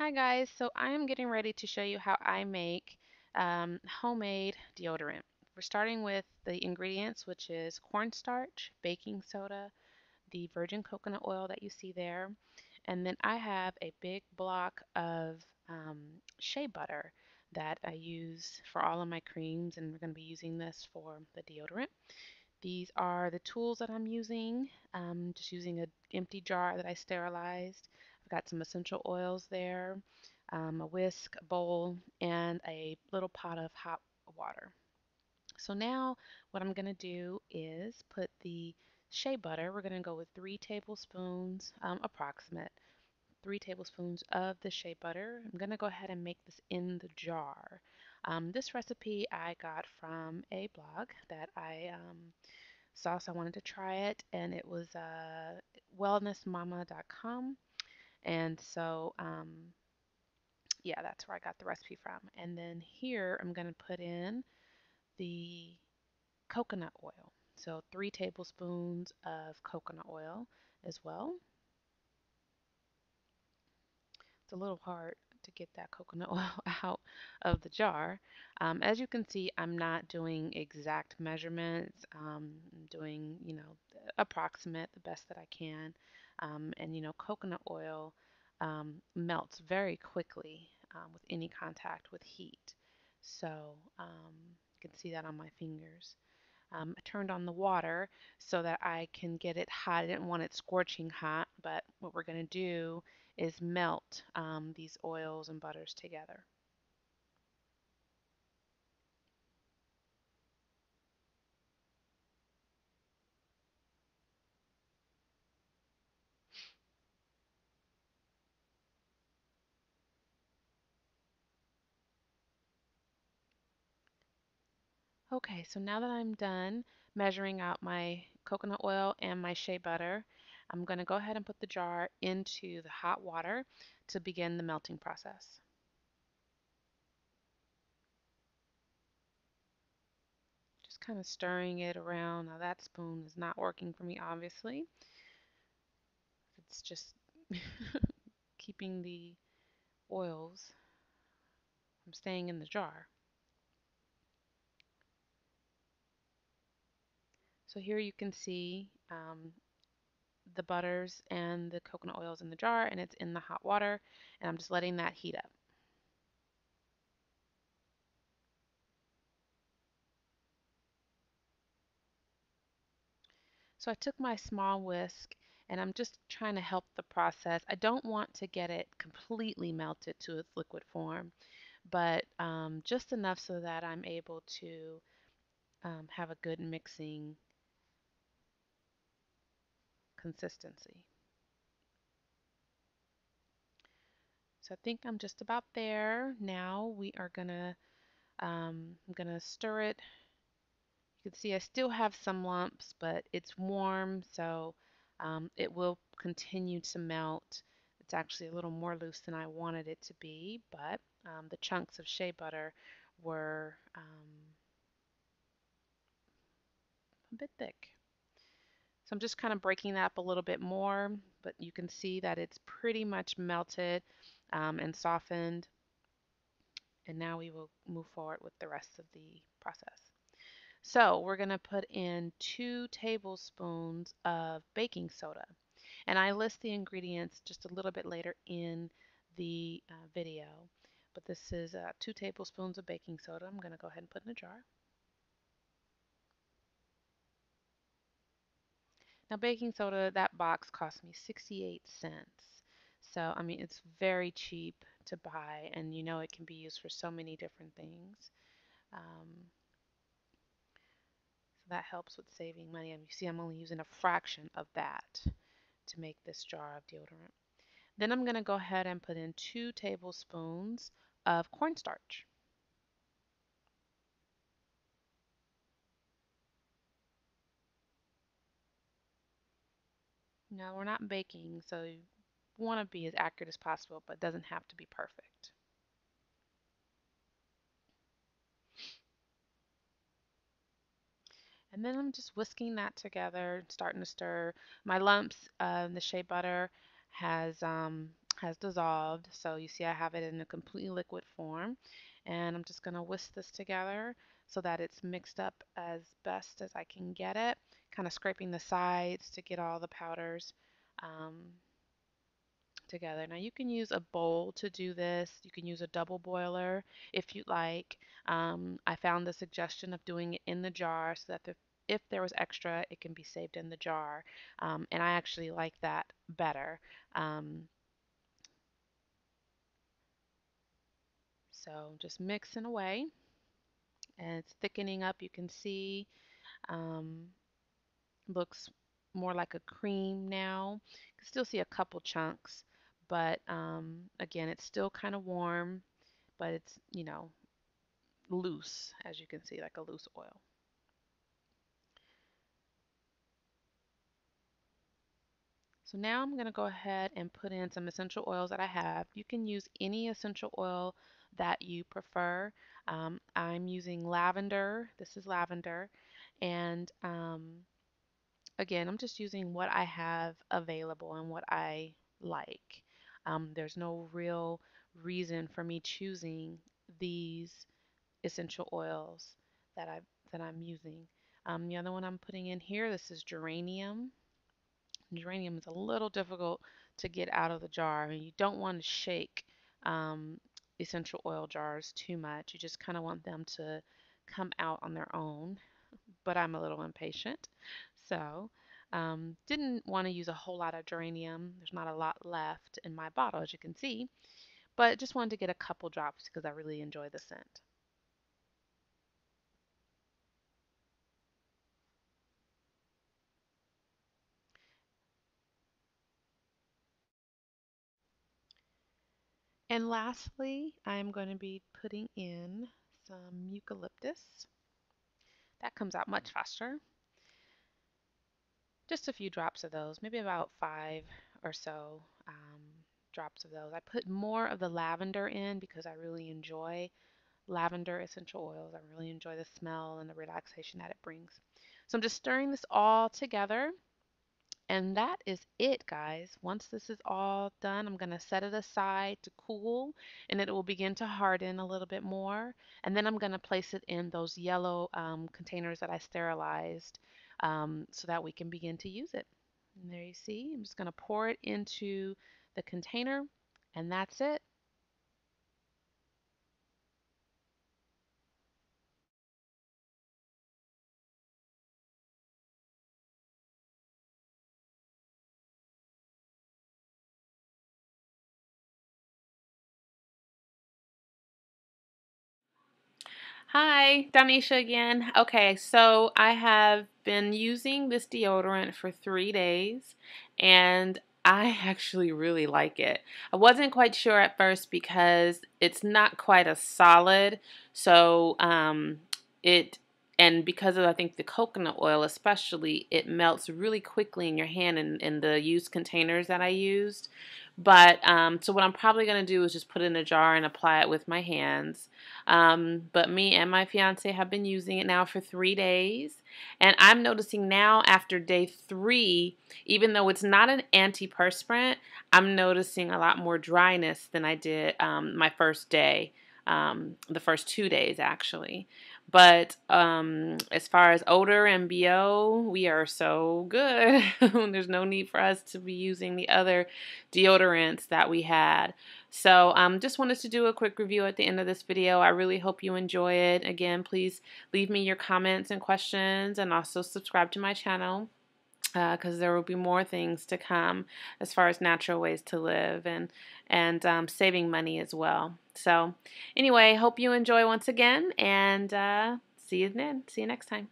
Hi guys, so I am getting ready to show you how I make homemade deodorant. We're starting with the ingredients, which is cornstarch, baking soda, the virgin coconut oil that you see there, and then I have a big block of shea butter that I use for all of my creams, and we're going to be using this for the deodorant. These are the tools that I'm using, just using an empty jar that I sterilized. Got some essential oils there, a whisk, a bowl, and a little pot of hot water. So now what I'm going to do is put the shea butter. We're going to go with 3 tablespoons, approximate 3 tablespoons of the shea butter. I'm going to go ahead and make this in the jar. This recipe I got from a blog that I saw, so I wanted to try it, and it was wellnessmama.com. And so, yeah, that's where I got the recipe from. And then here I'm going to put in the coconut oil. So 3 tablespoons of coconut oil as well. It's a little hard to get that coconut oil out of the jar. As you can see, I'm not doing exact measurements. I'm doing, approximate, the best that I can. And coconut oil melts very quickly with any contact with heat. So you can see that on my fingers. I turned on the water so that I can get it hot. I didn't want it scorching hot, but what we're going to do is melt these oils and butters together. Okay, so now that I'm done measuring out my coconut oil and my shea butter, I'm going to go ahead and put the jar into the hot water to begin the melting process. Just kind of stirring it around. Now that spoon is not working for me, obviously. It's just keeping the oils from staying in the jar. So here you can see the butters and the coconut oils in the jar, and it's in the hot water, and I'm just letting that heat up. So I took my small whisk and I'm just trying to help the process. I don't want to get it completely melted to its liquid form, but just enough so that I'm able to have a good mixing consistency. So I think I'm just about there. Now we are gonna I'm gonna stir it. You can see I still have some lumps, but it's warm, so it will continue to melt. It's actually a little more loose than I wanted it to be, but the chunks of shea butter were a bit thick. So I'm just kind of breaking that up a little bit more, but you can see that it's pretty much melted and softened. And now we will move forward with the rest of the process. So we're going to put in 2 tablespoons of baking soda. And I list the ingredients just a little bit later in the video, but this is 2 tablespoons of baking soda. I'm going to go ahead and put in a jar. Now baking soda, that box cost me 68 cents. So, I mean, it's very cheap to buy, and it can be used for so many different things. So that helps with saving money. And you see I'm only using a fraction of that to make this jar of deodorant. Then I'm going to go ahead and put in 2 tablespoons of cornstarch. Now, we're not baking, so you want to be as accurate as possible, but it doesn't have to be perfect. And then I'm just whisking that together, starting to stir. My lumps in the shea butter has has dissolved. So you see I have it in a completely liquid form, and I'm just going to whisk this together so that it's mixed up as best as I can get it, kind of scraping the sides to get all the powders together. Now you can use a bowl to do this. You can use a double boiler if you'd like. I found the suggestion of doing it in the jar so that if there was extra, it can be saved in the jar. And I actually like that better. So just mixing away, and it's thickening up. You can see looks more like a cream now. You can still see a couple chunks, but again, it's still kind of warm, but it's, you know, loose, as you can see, like a loose oil. So now I'm going to go ahead and put in some essential oils that I have. You can use any essential oil that you prefer. I'm using lavender. This is lavender. And again, I'm just using what I have available and what I like. There's no real reason for me choosing these essential oils that I'm using. The other one I'm putting in here, this is geranium. Geranium is a little difficult to get out of the jar. I mean, you don't want to shake essential oil jars too much. You just kind of want them to come out on their own, but I'm a little impatient, so didn't want to use a whole lot of geranium. There's not a lot left in my bottle, as you can see, but just wanted to get a couple drops because I really enjoy the scent. And lastly, I'm going to be putting in some eucalyptus. That comes out much faster. Just a few drops of those, maybe about 5 or so drops of those. I put more of the lavender in because I really enjoy lavender essential oils. I really enjoy the smell and the relaxation that it brings. So I'm just stirring this all together. And that is it, guys. Once this is all done, I'm going to set it aside to cool, and it will begin to harden a little bit more. And then I'm going to place it in those yellow containers that I sterilized so that we can begin to use it. And there you see. I'm just going to pour it into the container, and that's it. Hi, Donisha again. Okay, so I have been using this deodorant for 3 days, and I actually really like it. I wasn't quite sure at first because it's not quite a solid, so and because of, I think, the coconut oil especially, it melts really quickly in your hand in the used containers that I used. But, so what I'm probably going to do is just put it in a jar and apply it with my hands. But me and my fiance have been using it now for 3 days. And I'm noticing now after day 3, even though it's not an antiperspirant, I'm noticing a lot more dryness than I did my first day. The first 2 days, actually. But as far as odor and BO, we are so good. There's no need for us to be using the other deodorants that we had. So just wanted to do a quick review at the end of this video. I really hope you enjoy it. Again, please leave me your comments and questions, and also subscribe to my channel, because there will be more things to come as far as natural ways to live and saving money as well. So anyway, hope you enjoy once again, and see you then. See you next time.